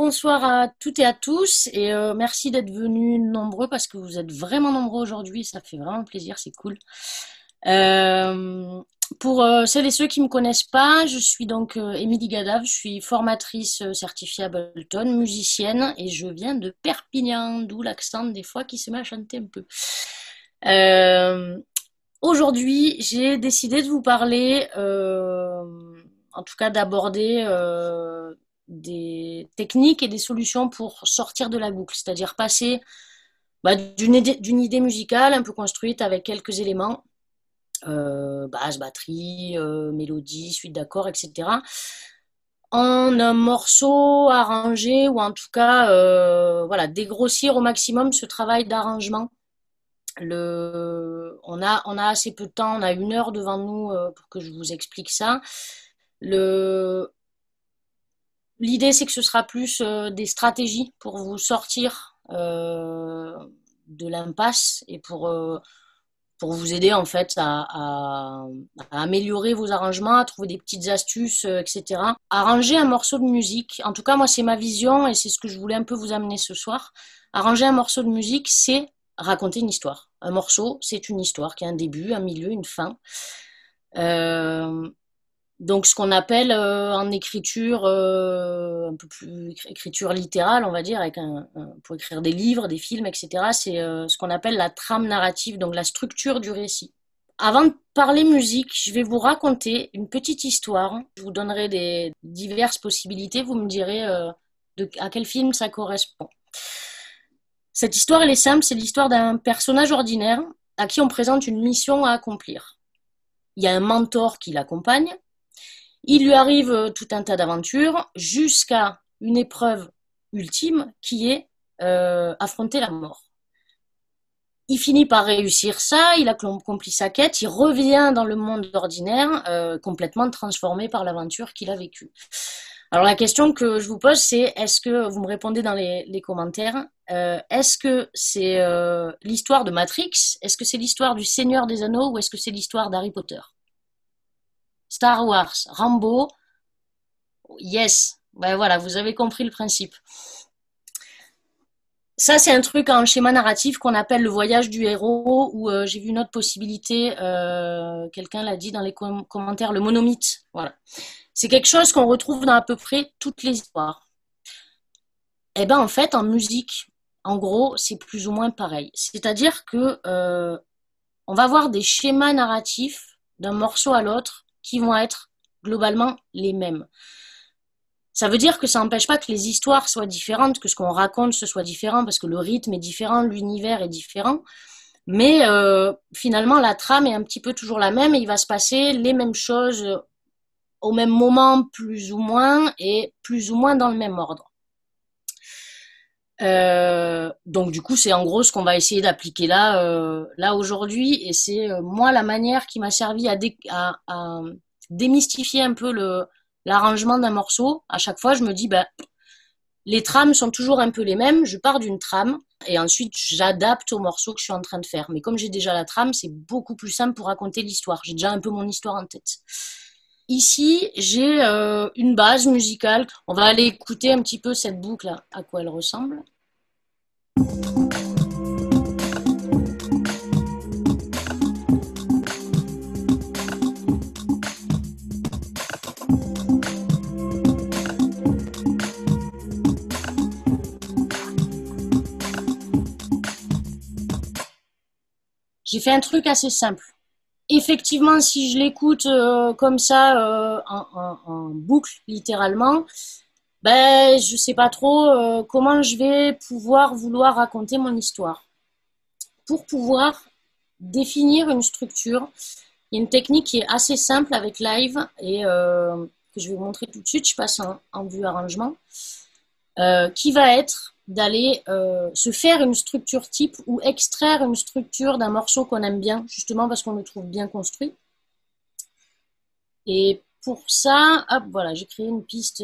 bonsoir à toutes et à tous et merci d'être venus nombreux parce que vous êtes vraiment nombreux aujourd'hui, ça fait vraiment plaisir, c'est cool. Pour celles et ceux qui ne me connaissent pas, je suis donc Émilie Gadave, je suis formatrice certifiée Ableton, musicienne et je viens de Perpignan, d'où l'accent des fois qui se met à chanter un peu. Aujourd'hui, j'ai décidé de vous parler, en tout cas d'aborder des techniques et des solutions pour sortir de la boucle, c'est-à-dire passer d'une idée musicale un peu construite avec quelques éléments, basse, batterie, mélodie, suite d'accords, etc., en un morceau arrangé ou en tout cas voilà, dégrossir au maximum ce travail d'arrangement. On a assez peu de temps, on a 1 heure devant nous pour que je vous explique ça. L'idée, c'est que ce sera plus des stratégies pour vous sortir de l'impasse et pour vous aider en fait à améliorer vos arrangements, à trouver des petites astuces, etc. Arranger un morceau de musique, en tout cas moi c'est ma vision et c'est ce que je voulais un peu vous amener ce soir. Arranger un morceau de musique, c'est raconter une histoire. Un morceau, c'est une histoire qui a un début, un milieu, une fin. Donc, ce qu'on appelle en écriture, un peu plus écriture littérale, on va dire, avec pour écrire des livres, des films, etc., c'est ce qu'on appelle la trame narrative, donc la structure du récit. Avant de parler musique, je vais vous raconter une petite histoire. Je vous donnerai des diverses possibilités. Vous me direz à quel film ça correspond. Cette histoire, elle est simple. C'est l'histoire d'un personnage ordinaire à qui on présente une mission à accomplir. Il y a un mentor qui l'accompagne. Il lui arrive tout un tas d'aventures jusqu'à une épreuve ultime qui est affronter la mort. Il finit par réussir ça, il accomplit sa quête, il revient dans le monde ordinaire complètement transformé par l'aventure qu'il a vécue. Alors la question que je vous pose, c'est est-ce que, vous me répondez dans les commentaires, est-ce que c'est l'histoire de Matrix, est-ce que c'est l'histoire du Seigneur des Anneaux ou est-ce que c'est l'histoire d'Harry Potter ? Star Wars, Rambo, yes, ben voilà, vous avez compris le principe. Ça, c'est un truc en schéma narratif qu'on appelle le voyage du héros, où j'ai vu une autre possibilité, quelqu'un l'a dit dans les commentaires, le monomythe, voilà. C'est quelque chose qu'on retrouve dans à peu près toutes les histoires. Et bien, en fait, en musique, en gros, c'est plus ou moins pareil. C'est-à-dire que on va avoir des schémas narratifs d'un morceau à l'autre, qui vont être globalement les mêmes. Ça veut dire que ça n'empêche pas que les histoires soient différentes, que ce qu'on raconte ce soit différent, parce que le rythme est différent, l'univers est différent, mais finalement la trame est un petit peu toujours la même, et il va se passer les mêmes choses au même moment, plus ou moins, et plus ou moins dans le même ordre. Donc du coup c'est en gros ce qu'on va essayer d'appliquer là, là aujourd'hui, et c'est moi la manière qui m'a servi à démystifier un peu l'arrangement d'un morceau. À chaque fois je me dis les trames sont toujours un peu les mêmes, je pars d'une trame et ensuite j'adapte au morceau que je suis en train de faire, mais comme j'ai déjà la trame c'est beaucoup plus simple pour raconter l'histoire, j'ai déjà un peu mon histoire en tête. Ici, j'ai une base musicale. On va aller écouter un petit peu cette boucle, à quoi elle ressemble. J'ai fait un truc assez simple. Effectivement, si je l'écoute comme ça, en boucle, littéralement, je sais pas trop comment je vais pouvoir vouloir raconter mon histoire. Pour pouvoir définir une structure, il y a une technique qui est assez simple avec Live et que je vais vous montrer tout de suite, je passe en vue arrangement, qui va être d'aller se faire une structure type ou extraire une structure d'un morceau qu'on aime bien, justement parce qu'on le trouve bien construit. Et pour ça, hop, voilà, j'ai créé une piste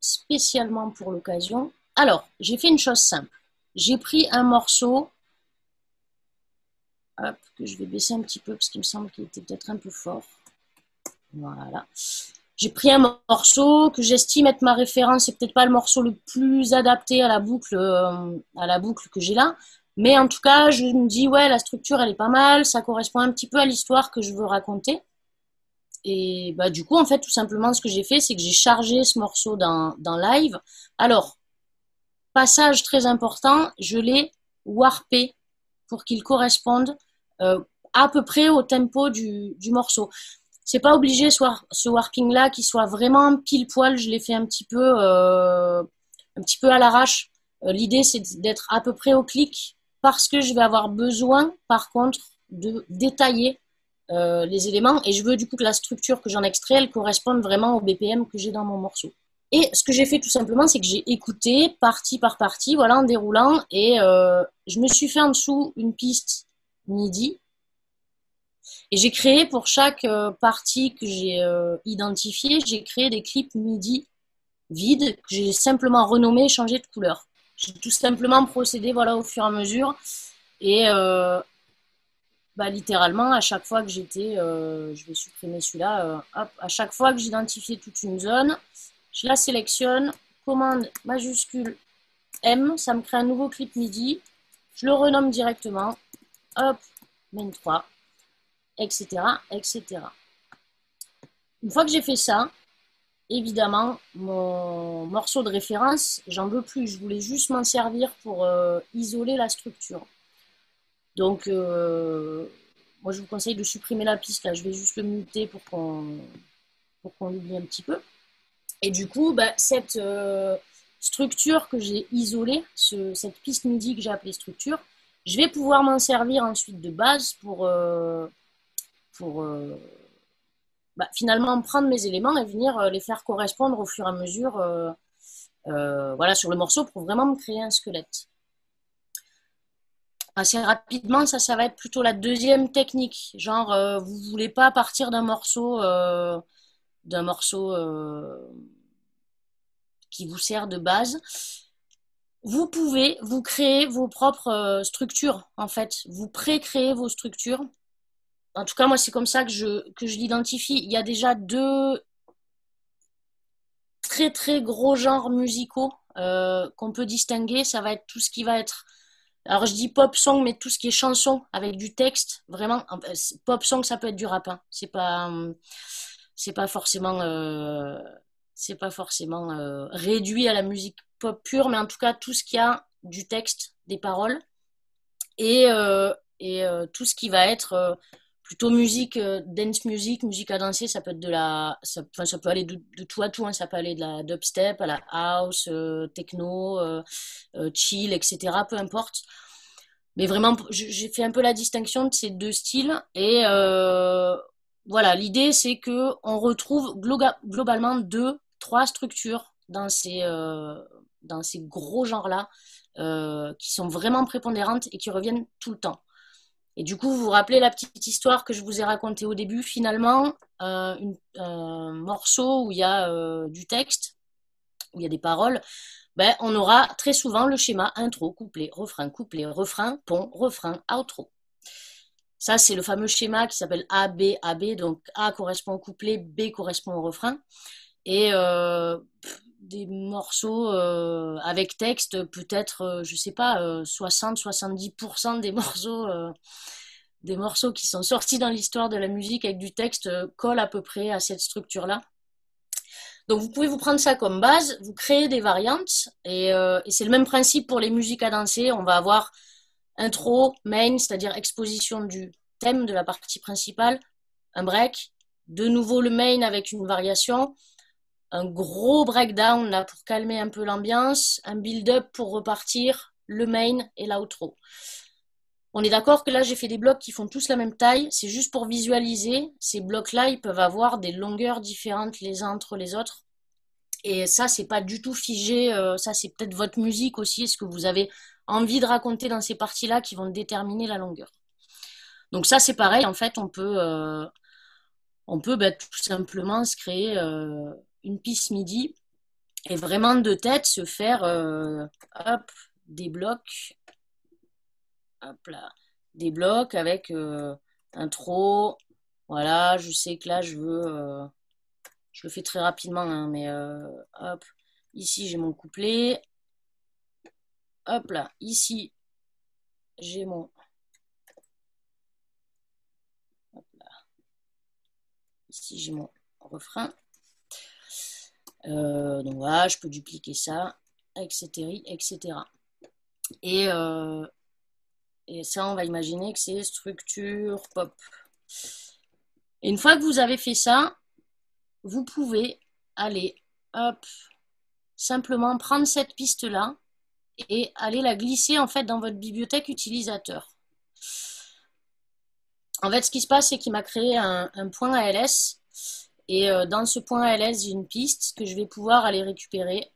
spécialement pour l'occasion. Alors, j'ai fait une chose simple. J'ai pris un morceau, hop, que je vais baisser un petit peu parce qu'il me semble qu'il était peut-être un peu fort. Voilà. j'ai pris un morceau que j'estime être ma référence, c'est peut-être pas le morceau le plus adapté à la boucle que j'ai là, mais en tout cas je me dis ouais la structure elle est pas mal, ça correspond un petit peu à l'histoire que je veux raconter. Et bah, du coup en fait tout simplement ce que j'ai fait c'est que j'ai chargé ce morceau dans Live. Alors passage très important, je l'ai warpé pour qu'il corresponde à peu près au tempo du morceau. C'est pas obligé ce warping là qui soit vraiment pile poil, je l'ai fait un petit peu à l'arrache. L'idée c'est d'être à peu près au clic parce que je vais avoir besoin par contre de détailler les éléments et je veux du coup que la structure que j'en extrais elle corresponde vraiment au BPM que j'ai dans mon morceau. Et ce que j'ai fait tout simplement c'est que j'ai écouté partie par partie, voilà, en déroulant, et je me suis fait en dessous une piste MIDI. Et j'ai créé pour chaque partie que j'ai identifiée, j'ai créé des clips MIDI vides que j'ai simplement renommés et changés de couleur. J'ai tout simplement procédé, voilà, au fur et à mesure. Et bah, littéralement, à chaque fois que j'étais, je vais supprimer celui-là, hop, à chaque fois que j'identifiais toute une zone, je la sélectionne, commande majuscule M, ça me crée un nouveau clip MIDI, je le renomme directement, hop, main 3. Etc, etc. Une fois que j'ai fait ça, évidemment, mon morceau de référence, j'en veux plus. Je voulais juste m'en servir pour isoler la structure. Donc, moi, je vous conseille de supprimer la piste. Là, je vais juste le muter pour qu'on l'oublie un petit peu. Et du coup, bah, cette structure que j'ai isolée, cette piste MIDI que j'ai appelée structure, je vais pouvoir m'en servir ensuite de base pour bah, finalement prendre mes éléments et venir les faire correspondre au fur et à mesure voilà, sur le morceau pour vraiment me créer un squelette. Assez rapidement, ça va être plutôt la deuxième technique. Genre, vous ne voulez pas partir d'un morceau qui vous sert de base. Vous pouvez vous créer vos propres structures, en fait. Vous pré-créez vos structures. En tout cas, moi, c'est comme ça que je l'identifie. Il y a déjà deux très, très gros genres musicaux qu'on peut distinguer. Ça va être tout ce qui va être... Alors, je dis pop-song, mais tout ce qui est chanson avec du texte, vraiment. Pop-song, ça peut être du rap, hein. C'est pas forcément réduit à la musique pop pure, mais en tout cas, tout ce qui a du texte, des paroles, et tout ce qui va être... plutôt musique, dance music, musique à danser, ça peut être de la... ça peut aller de tout à tout, hein. Ça peut aller de la dubstep à la house, techno, chill, etc. Peu importe. Mais vraiment, j'ai fait un peu la distinction de ces deux styles. Et voilà, l'idée, c'est qu'on retrouve globalement 2, 3 structures dans ces gros genres-là qui sont vraiment prépondérantes et qui reviennent tout le temps. Et du coup, vous vous rappelez la petite histoire que je vous ai racontée au début, finalement, un morceau où il y a du texte, où il y a des paroles, ben, on aura très souvent le schéma intro, couplet, refrain, pont, refrain, outro. Ça, c'est le fameux schéma qui s'appelle A, B, A, B. Donc, A correspond au couplet, B correspond au refrain. Et des morceaux avec texte, peut-être, je sais pas, 60-70% des morceaux qui sont sortis dans l'histoire de la musique avec du texte collent à peu près à cette structure-là. Donc vous pouvez vous prendre ça comme base, vous créez des variantes, et c'est le même principe pour les musiques à danser. On va avoir intro, main, c'est-à-dire exposition du thème de la partie principale, un break, de nouveau le main avec une variation, un gros breakdown là pour calmer un peu l'ambiance, un build-up pour repartir, le main et l'outro. On est d'accord que là, j'ai fait des blocs qui font tous la même taille. C'est juste pour visualiser. Ces blocs-là, ils peuvent avoir des longueurs différentes les uns entre les autres. Et ça, c'est pas du tout figé. Ça, c'est peut-être votre musique aussi. Est-ce que vous avez envie de raconter dans ces parties-là qui vont déterminer la longueur? Donc ça, c'est pareil. En fait, on peut bah, tout simplement se créer... une piste MIDI et vraiment de tête se faire hop, des blocs, hop là, des blocs avec intro, voilà, je sais que là Je le fais très rapidement, hein, mais hop. Ici, j'ai mon couplet. Hop là, ici, j'ai mon... Hop là. Ici, j'ai mon refrain. Donc voilà, je peux dupliquer ça, etc. etc. Et ça, on va imaginer que c'est structure pop. Et une fois que vous avez fait ça, vous pouvez aller, hop, simplement prendre cette piste-là et aller la glisser en fait dans votre bibliothèque utilisateur. En fait, ce qui se passe, c'est qu'il m'a créé un point ALS. Et dans ce point ALS, j'ai une piste que je vais pouvoir aller récupérer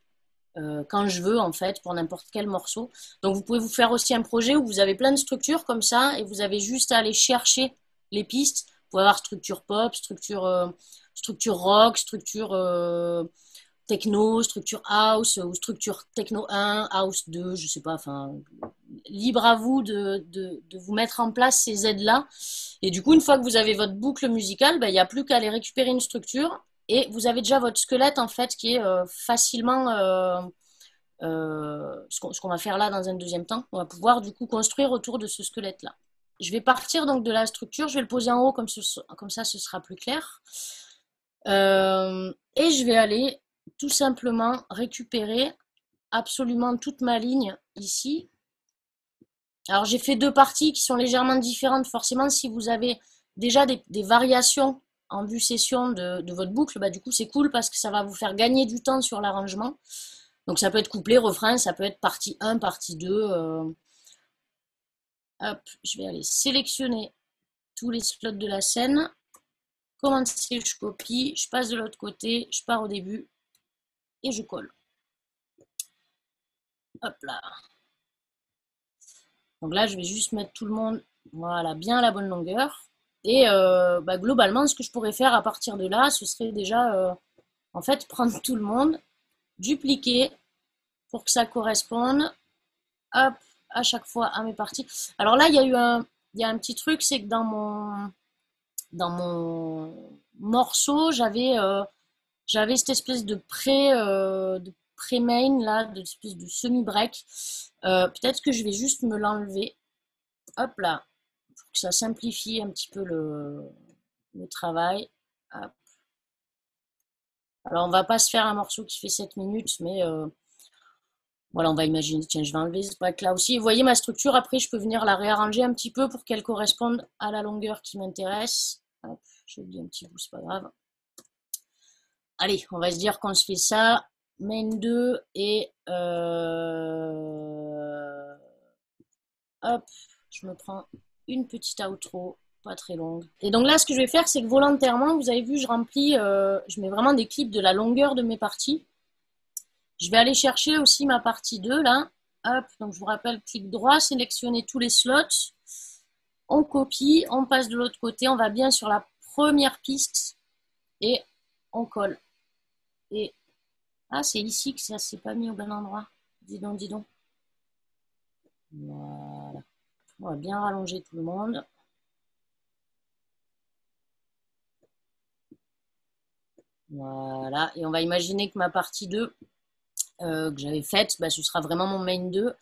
quand je veux, en fait, pour n'importe quel morceau. Donc, vous pouvez vous faire aussi un projet où vous avez plein de structures comme ça et vous avez juste à aller chercher les pistes. Vous pouvez avoir structure pop, structure rock, structure techno, structure house ou structure techno 1, house 2, je sais pas. Enfin, libre à vous de vous mettre en place ces aides-là. Et du coup, une fois que vous avez votre boucle musicale, ben, il n'y a plus qu'à aller récupérer une structure. Et vous avez déjà votre squelette, en fait, qui est facilement... ce qu'on va faire là dans un deuxième temps. On va pouvoir, du coup, construire autour de ce squelette-là. Je vais partir donc de la structure. Je vais le poser en haut, comme ça, ce sera plus clair. Et je vais aller tout simplement récupérer absolument toute ma ligne ici. Alors, j'ai fait deux parties qui sont légèrement différentes. Forcément, si vous avez déjà des variations en vue session de votre boucle, bah, du coup c'est cool parce que ça va vous faire gagner du temps sur l'arrangement. Donc ça peut être couplet, refrain, ça peut être partie 1, partie 2. Hop, je vais aller sélectionner tous les slots de la scène. Commande C, je copie, je passe de l'autre côté, je pars au début et je colle. Hop là. Donc là, je vais juste mettre tout le monde, voilà, bien à la bonne longueur. Et bah, globalement, ce que je pourrais faire à partir de là, ce serait déjà, en fait, prendre tout le monde, dupliquer pour que ça corresponde, hop, à chaque fois à mes parties. Alors là, il y a un petit truc, c'est que dans mon morceau, j'avais cette espèce de pré-main, là, de espèce de semi-break. Peut-être que je vais juste me l'enlever. Hop là. Que ça simplifie un petit peu le travail. Hop. Alors, on va pas se faire un morceau qui fait 7 minutes, mais voilà, on va imaginer, tiens, je vais enlever ce break là aussi. Vous voyez ma structure, après, je peux venir la réarranger un petit peu pour qu'elle corresponde à la longueur qui m'intéresse. J'ai oublié un petit bout, c'est pas grave. Allez, on va se dire qu'on se fait ça. Main 2 et... Hop, je me prends... une petite outro, pas très longue. Et donc là, ce que je vais faire, c'est que volontairement, vous avez vu, je remplis, je mets vraiment des clips de la longueur de mes parties. Je vais aller chercher aussi ma partie 2, là. Hop, donc je vous rappelle, clic droit, sélectionner tous les slots. On copie, on passe de l'autre côté, on va bien sur la première piste et on colle. Et, ah, c'est ici que ça s'est pas mis au bon endroit. Dis donc, dis donc. Voilà. On va bien rallonger tout le monde. Voilà. Et on va imaginer que ma partie 2 que j'avais faite, bah, ce sera vraiment mon main 2.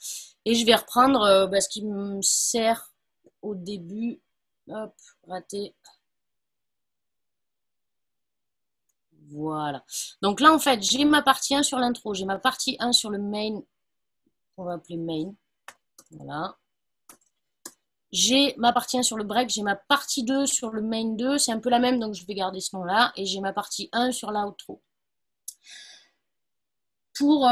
Et je vais reprendre bah, ce qui me sert au début. Hop, raté. Voilà. Donc là, en fait, j'ai ma partie 1 sur l'intro. J'ai ma partie 1 sur le main. On va appeler main. Voilà. J'ai ma partie 1 sur le break, j'ai ma partie 2 sur le main 2, c'est un peu la même, donc je vais garder ce nom-là, et j'ai ma partie 1 sur l'outro. Pour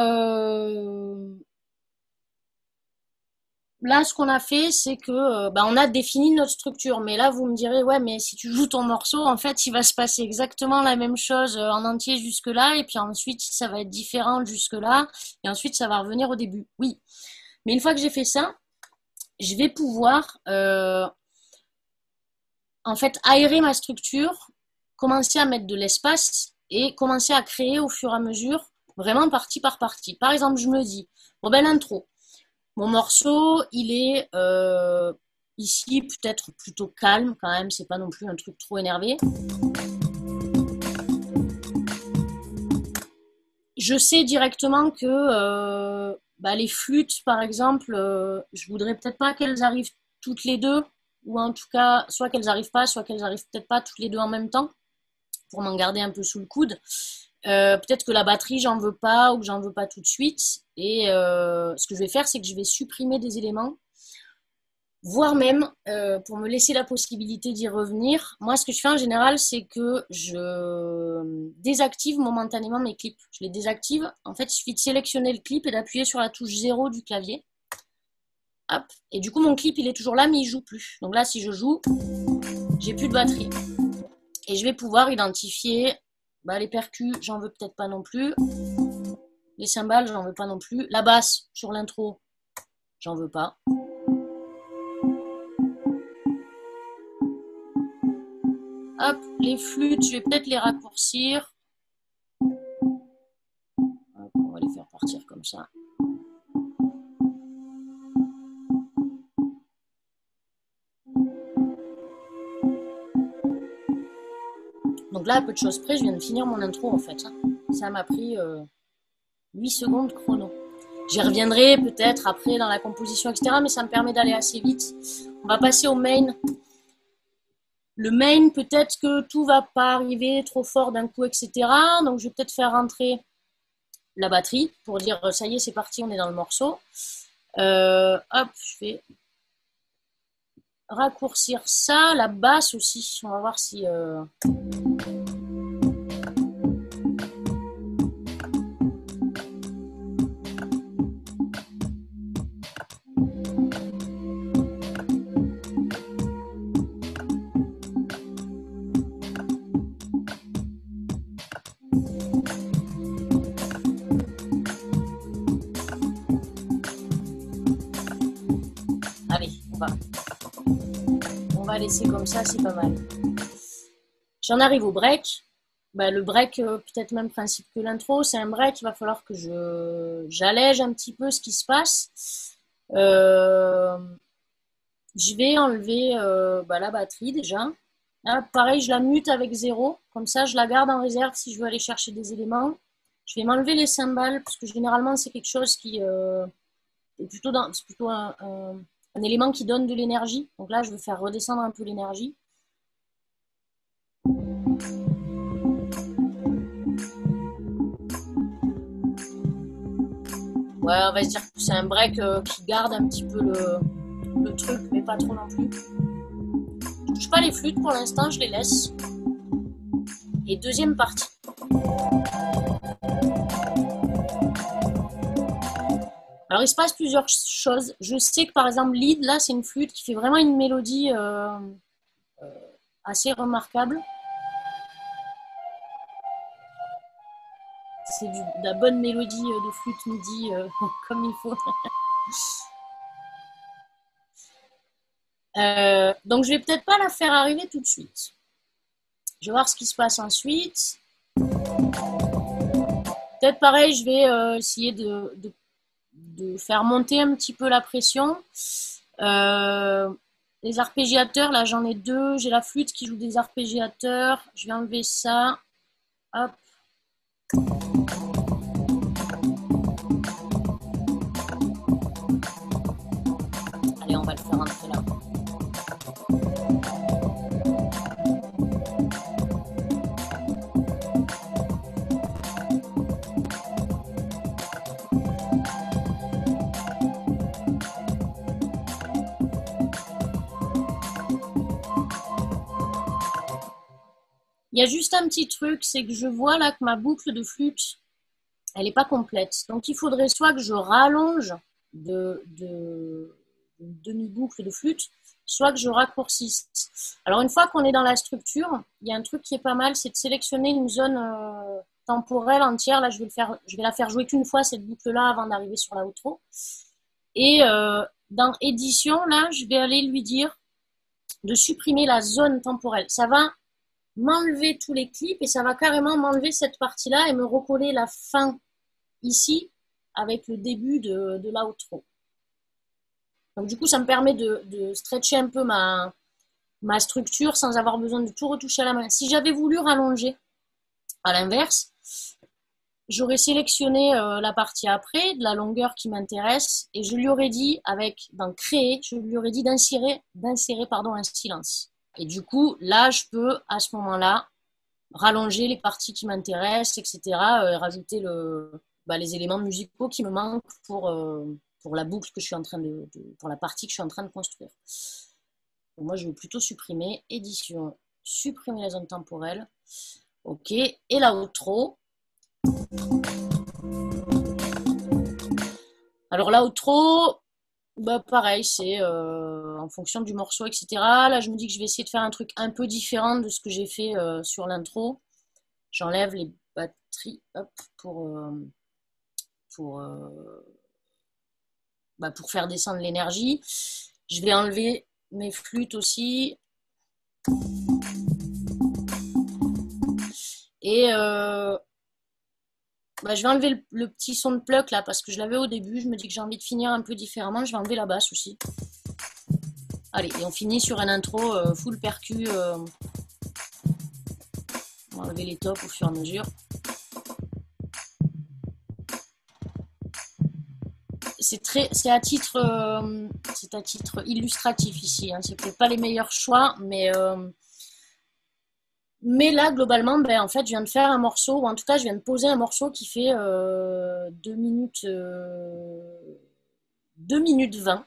là, ce qu'on a fait, c'est que bah, on a défini notre structure, mais là, vous me direz, ouais, mais si tu joues ton morceau, en fait, il va se passer exactement la même chose en entier jusque-là, et puis ensuite, ça va être différent jusque-là, et ensuite, ça va revenir au début. Oui, mais une fois que j'ai fait ça, je vais pouvoir en fait aérer ma structure, commencer à mettre de l'espace et commencer à créer au fur et à mesure, vraiment partie par partie. Par exemple, je me dis, bon ben l'intro, mon morceau, il est ici peut-être plutôt calme quand même, c'est pas non plus un truc trop énervé. Je sais directement que les flûtes, par exemple, je voudrais peut-être pas qu'elles arrivent toutes les deux, ou en tout cas, soit qu'elles arrivent pas, soit qu'elles arrivent peut-être pas toutes les deux en même temps, pour m'en garder un peu sous le coude. Peut-être que la batterie, j'en veux pas, ou que j'en veux pas tout de suite. Et ce que je vais faire, c'est que je vais supprimer des éléments, voire même, pour me laisser la possibilité d'y revenir. Moi, ce que je fais en général, c'est que je désactive momentanément mes clips. Je les désactive. En fait, il suffit de sélectionner le clip et d'appuyer sur la touche 0 du clavier. Hop. Et du coup, mon clip, il est toujours là, mais il ne joue plus. Donc là, si je joue, j'ai plus de batterie. Et je vais pouvoir identifier les percus, j'en veux peut-être pas non plus. Les cymbales, j'en veux pas non plus. La basse, sur l'intro, j'en veux pas. Hop, les flûtes, je vais peut-être les raccourcir. Hop, on va les faire partir comme ça. Donc là, à peu de choses près, je viens de finir mon intro en fait. Ça m'a pris 8 secondes chrono. J'y reviendrai peut-être après dans la composition, etc. Mais ça me permet d'aller assez vite. On va passer au main. Le main, peut-être que tout ne va pas arriver trop fort d'un coup, etc. Donc, je vais peut-être faire rentrer la batterie pour dire « ça y est, c'est parti, on est dans le morceau ». Hop, je vais raccourcir ça. La basse aussi, on va voir si… laisser comme ça, c'est pas mal. J'en arrive au break. Le break, peut-être même principe que l'intro, c'est un break, il va falloir que j'allège un petit peu ce qui se passe. Je vais enlever la batterie déjà. Là, pareil, je la mute avec 0, comme ça je la garde en réserve si je veux aller chercher des éléments. Je vais m'enlever les cymbales, parce que généralement c'est quelque chose qui est plutôt, un élément qui donne de l'énergie. Donc là, je veux faire redescendre un peu l'énergie. Ouais, on va se dire que c'est un break qui garde un petit peu le truc, mais pas trop non plus. Je touche pas les flûtes pour l'instant, je les laisse. Et deuxième partie. Alors, il se passe plusieurs choses. Je sais que, par exemple, Lead, là, c'est une flûte qui fait vraiment une mélodie assez remarquable. C'est de la bonne mélodie de flûte midi, comme il faut. Donc, je vais peut-être pas la faire arriver tout de suite. Je vais voir ce qui se passe ensuite. Peut-être pareil, je vais essayer de faire monter un petit peu la pression. Les arpégiateurs, là j'en ai deux. J'ai la flûte qui joue des arpégiateurs. Je vais enlever ça. Hop. Allez, on va le faire entrer là. Il y a juste un petit truc, c'est que je vois là que ma boucle de flûte, elle n'est pas complète. Donc, il faudrait soit que je rallonge de demi-boucle de flûte, soit que je raccourcisse. Alors, une fois qu'on est dans la structure, il y a un truc qui est pas mal, c'est de sélectionner une zone temporelle entière. Là, je vais la faire jouer qu'une fois, cette boucle-là, avant d'arriver sur la outro. Et dans édition, là, je vais aller lui dire de supprimer la zone temporelle. Ça va m'enlever tous les clips et ça va carrément m'enlever cette partie-là et me recoller la fin ici avec le début de l'outro. Donc du coup, ça me permet de stretcher un peu ma structure sans avoir besoin de tout retoucher à la main. Si j'avais voulu rallonger, à l'inverse, j'aurais sélectionné la partie après, de la longueur qui m'intéresse, et je lui aurais dit, d'insérer un silence. Et du coup, là, je peux, à ce moment-là, rallonger les parties qui m'intéressent, etc., et rajouter les éléments musicaux qui me manquent pour la boucle que je suis en train pour la partie que je suis en train de construire. Donc, moi, je vais plutôt supprimer, édition, supprimer la zone temporelle, ok, et la outro. Alors là, outro, pareil, c'est en fonction du morceau, etc. Là, je me dis que je vais essayer de faire un truc un peu différent de ce que j'ai fait sur l'intro. J'enlève les batteries, hop, pour faire descendre l'énergie. Je vais enlever mes flûtes aussi. Et je vais enlever le petit son de pluck là, parce que je l'avais au début. Je me dis que j'ai envie de finir un peu différemment. Je vais enlever la basse aussi. Allez, et on finit sur un intro full percu. On va enlever les tops au fur et à mesure. C'est à titre illustratif ici. Hein. Ce n'est peut-être pas les meilleurs choix, mais là, globalement, en fait, je viens de faire un morceau, ou en tout cas, je viens de poser un morceau qui fait 2 minutes 20,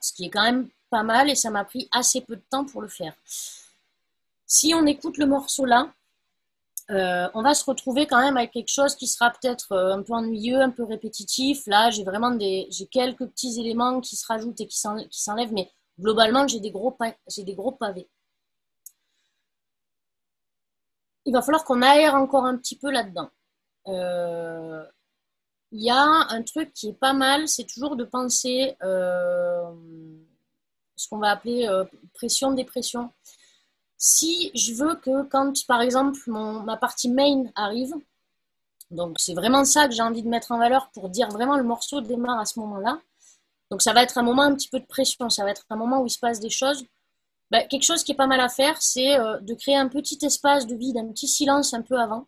ce qui est quand même pas mal, et ça m'a pris assez peu de temps pour le faire. Si on écoute le morceau là, on va se retrouver quand même avec quelque chose qui sera peut-être un peu ennuyeux, un peu répétitif. Là, j'ai vraiment j'ai quelques petits éléments qui se rajoutent et qui s'enlèvent, mais globalement, j'ai des gros pavés. Il va falloir qu'on aère encore un petit peu là-dedans. Il y a un truc qui est pas mal, c'est toujours de penser ce qu'on va appeler pression-dépression. Si je veux que quand, par exemple, ma partie main arrive, donc c'est vraiment ça que j'ai envie de mettre en valeur pour dire vraiment le morceau démarre à ce moment-là. Donc ça va être un moment un petit peu de pression, ça va être un moment où il se passe des choses. Quelque chose qui est pas mal à faire, c'est de créer un petit espace de vide, un petit silence un peu avant.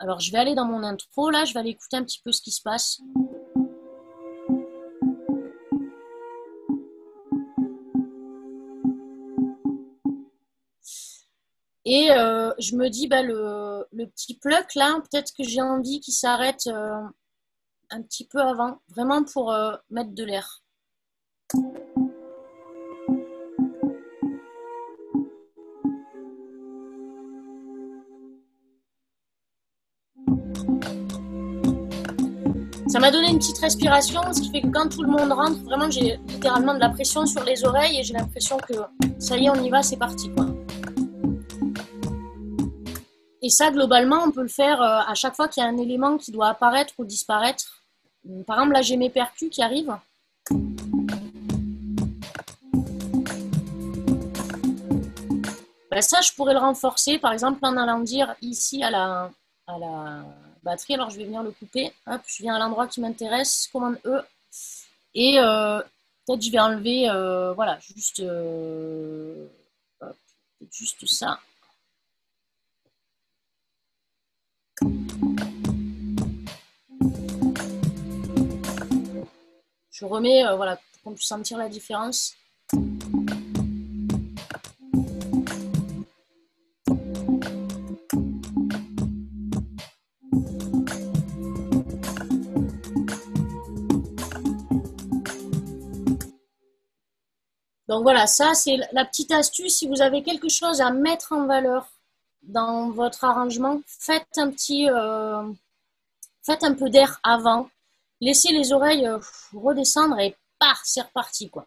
Alors, je vais aller dans mon intro, là, je vais aller écouter un petit peu ce qui se passe. Et je me dis, le petit pluck, là, peut-être que j'ai envie qu'il s'arrête un petit peu avant, vraiment pour mettre de l'air. Ça m'a donné une petite respiration, ce qui fait que quand tout le monde rentre, vraiment j'ai littéralement de la pression sur les oreilles et j'ai l'impression que ça y est, on y va, c'est parti, quoi. Et ça, globalement, on peut le faire à chaque fois qu'il y a un élément qui doit apparaître ou disparaître. Par exemple, là, j'ai mes percus qui arrivent. Ça, je pourrais le renforcer, par exemple, en allant dire ici à la batterie, alors je vais venir le couper, hop, je viens à l'endroit qui m'intéresse, commande E, et peut-être je vais enlever, voilà, hop, juste ça. Je remets, voilà, pour qu'on puisse sentir la différence. Donc voilà, ça c'est la petite astuce. Si vous avez quelque chose à mettre en valeur dans votre arrangement, faites un petit, faites un peu d'air avant. Laissez les oreilles redescendre et c'est reparti, quoi.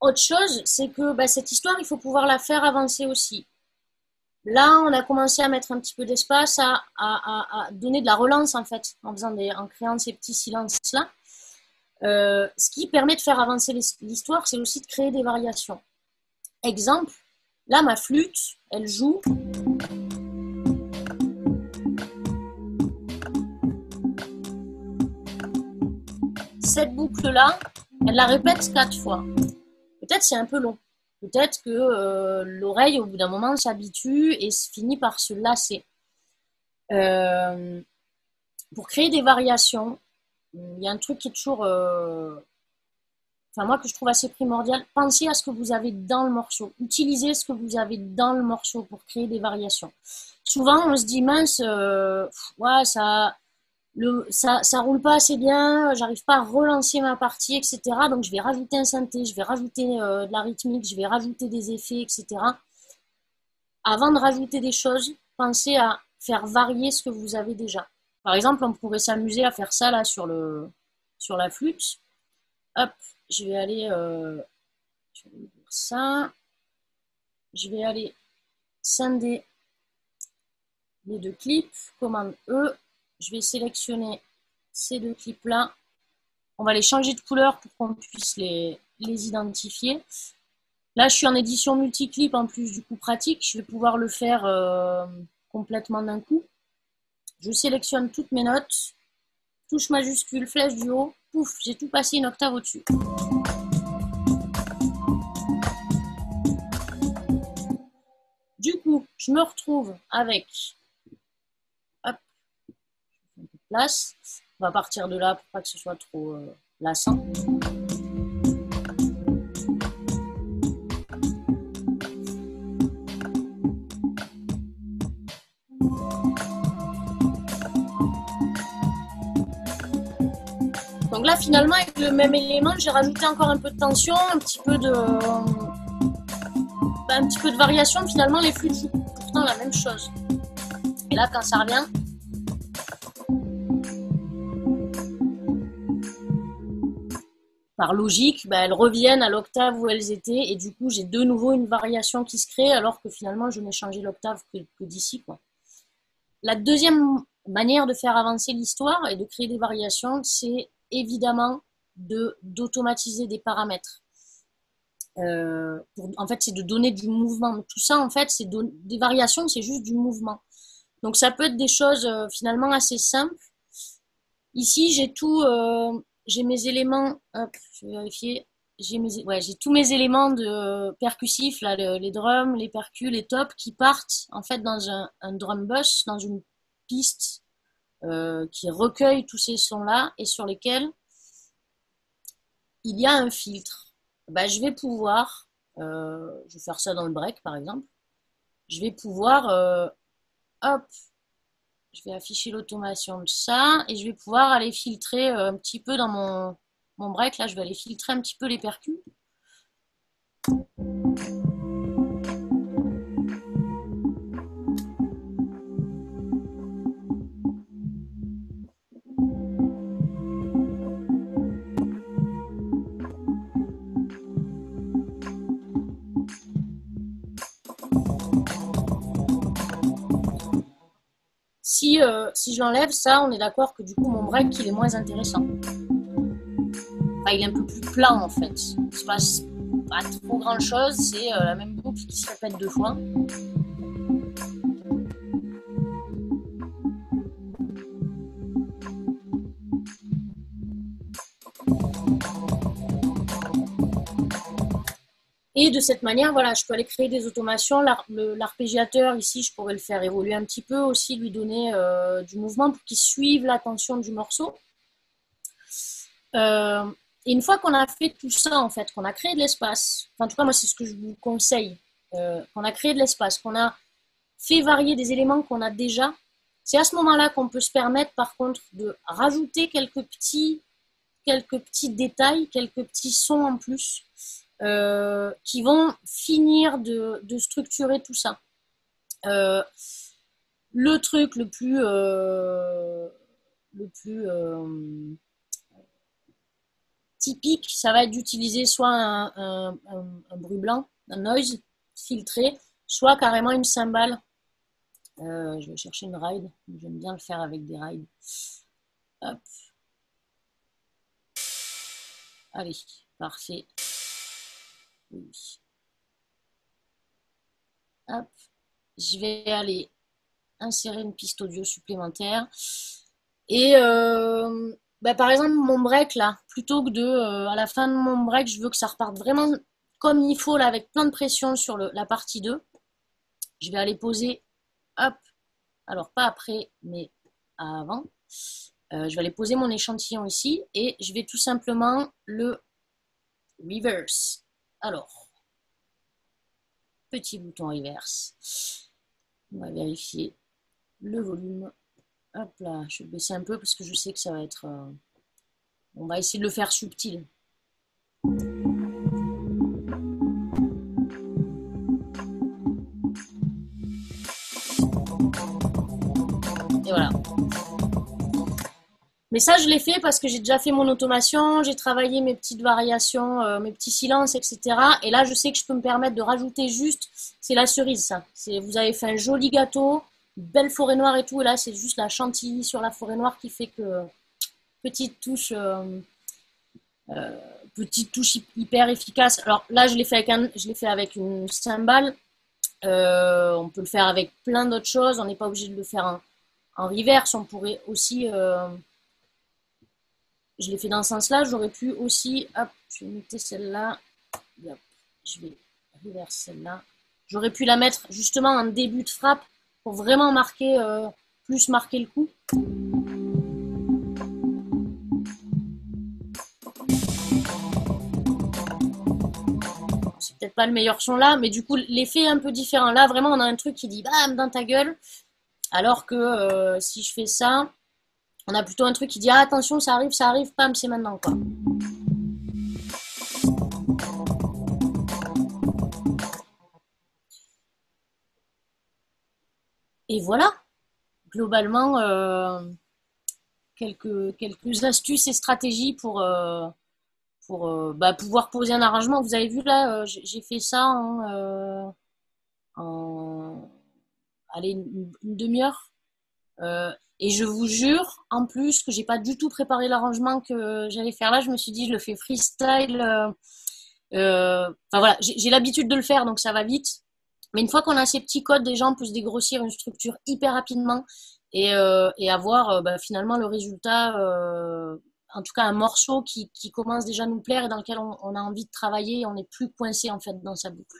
Autre chose, c'est que cette histoire, il faut pouvoir la faire avancer aussi. Là, on a commencé à mettre un petit peu d'espace, à donner de la relance en fait, en créant ces petits silences-là. Ce qui permet de faire avancer l'histoire, c'est aussi de créer des variations. Exemple, là ma flûte, elle joue. Cette boucle-là, elle la répète 4 fois. Peut-être c'est un peu long. peut-être que l'oreille, au bout d'un moment, s'habitue et finit par se lasser. Pour créer des variations, il y a un truc qui est toujours... Enfin, moi, que je trouve assez primordial, pensez à ce que vous avez dans le morceau. Utilisez ce que vous avez dans le morceau pour créer des variations. Souvent, on se dit, mince, ouais, ça roule pas assez bien, j'arrive pas à relancer ma partie, etc. Donc, je vais rajouter un synthé, je vais rajouter de la rythmique, je vais rajouter des effets, etc. Avant de rajouter des choses, pensez à faire varier ce que vous avez déjà. Par exemple, on pourrait s'amuser à faire ça là sur la flûte. Hop. Je vais ouvrir ça, je vais aller scinder les deux clips, commande E, je vais sélectionner ces deux clips-là, on va les changer de couleur pour qu'on puisse les identifier. Là, je suis en édition multiclip en plus du coup pratique, je vais pouvoir le faire complètement d'un coup. Je sélectionne toutes mes notes, touche majuscule, flèche du haut, pouf, j'ai tout passé une octave au-dessus. Du coup, je me retrouve avec... Hop, je fais un peu de place. On va partir de là pour pas que ce soit trop lassant. Donc là, finalement, avec le même élément, j'ai rajouté encore un peu de tension, un petit peu de variation. Finalement, les flûtes jouent pourtant la même chose. Et là, quand ça revient... Par logique, ben, elles reviennent à l'octave où elles étaient. Et du coup, j'ai de nouveau une variation qui se crée, alors que finalement, je n'ai changé l'octave que d'ici, quoi. La deuxième manière de faire avancer l'histoire et de créer des variations, c'est... évidemment, d'automatiser des paramètres. En fait, c'est de donner du mouvement. Tout ça, en fait, c'est des variations, c'est juste du mouvement. Donc, ça peut être des choses, finalement, assez simples. Ici, j'ai tout... j'ai mes éléments... Hop, je vais vérifier. J'ai tous mes éléments de percussifs, là, les drums, les percus, les tops, qui partent, en fait, dans un drum bus, dans une piste... qui recueille tous ces sons-là et sur lesquels il y a un filtre. Ben, je vais pouvoir, je vais faire ça dans le break par exemple, je vais pouvoir, hop, je vais afficher l'automation de ça et je vais pouvoir aller filtrer un petit peu dans mon break, là je vais aller filtrer un petit peu les percus. Si je l'enlève, ça, on est d'accord que du coup, mon break, il est moins intéressant. Enfin, il est un peu plus plat, en fait. Il ne se passe pas trop grand-chose. C'est la même boucle qui se répète deux fois. Et de cette manière, voilà, je peux aller créer des automations. L'arpégiateur, ici, je pourrais le faire évoluer un petit peu aussi, lui donner du mouvement pour qu'il suive la tension du morceau. Et une fois qu'on a fait tout ça, en fait, qu'on a créé de l'espace, enfin, en tout cas, moi, c'est ce que je vous conseille, qu'on a créé de l'espace, qu'on a fait varier des éléments qu'on a déjà, c'est à ce moment-là qu'on peut se permettre, par contre, de rajouter quelques petits détails, quelques petits sons en plus, qui vont finir de structurer tout ça. Le truc le plus typique, ça va être d'utiliser soit un bruit blanc, un noise filtré, soit carrément une cymbale. Je vais chercher une ride, j'aime bien le faire avec des rides. Hop. Allez, parfait. Oui. Hop. Je vais aller insérer une piste audio supplémentaire et bah, par exemple mon break là, plutôt que à la fin de mon break je veux que ça reparte vraiment comme il faut là, avec plein de pression sur la partie 2. Je vais aller poser, hop, alors pas après, mais avant. Je vais aller poser mon échantillon ici et je vais tout simplement le reverse. Alors, petit bouton reverse. On va vérifier le volume. Hop là, je vais baisser un peu parce que je sais que ça va être... On va essayer de le faire subtil. Et voilà. Mais ça, je l'ai fait parce que j'ai déjà fait mon automation, j'ai travaillé mes petites variations, mes petits silences, etc. Et là, je sais que je peux me permettre de rajouter juste, c'est la cerise, ça. Vous avez fait un joli gâteau, belle forêt noire et tout. Et là, c'est juste la chantilly sur la forêt noire qui fait que petite touche hyper efficace. Alors là, je l'ai fait avec une cymbale. On peut le faire avec plein d'autres choses. On n'est pas obligé de le faire en reverse. On pourrait aussi... Je l'ai fait dans ce sens-là, j'aurais pu aussi, hop, je vais noter celle-là, je vais reverse celle-là. J'aurais pu la mettre justement en début de frappe pour vraiment marquer, plus marquer le coup. C'est peut-être pas le meilleur son là, mais du coup l'effet est un peu différent. Là vraiment on a un truc qui dit bam dans ta gueule, alors que si je fais ça... On a plutôt un truc qui dit ah, attention, ça arrive, pam, c'est maintenant quoi. Et voilà, globalement, quelques astuces et stratégies pour pouvoir poser un arrangement. Vous avez vu là, j'ai fait ça allez, une demi-heure. Et je vous jure, en plus, que j'ai pas du tout préparé l'arrangement que j'allais faire là. Je me suis dit, je le fais freestyle. Enfin voilà, j'ai l'habitude de le faire, donc ça va vite. Mais une fois qu'on a ces petits codes, déjà, on peut se dégrossir une structure hyper rapidement et avoir finalement le résultat, en tout cas un morceau qui commence déjà à nous plaire et dans lequel on a envie de travailler. Et on n'est plus coincé en fait dans sa boucle.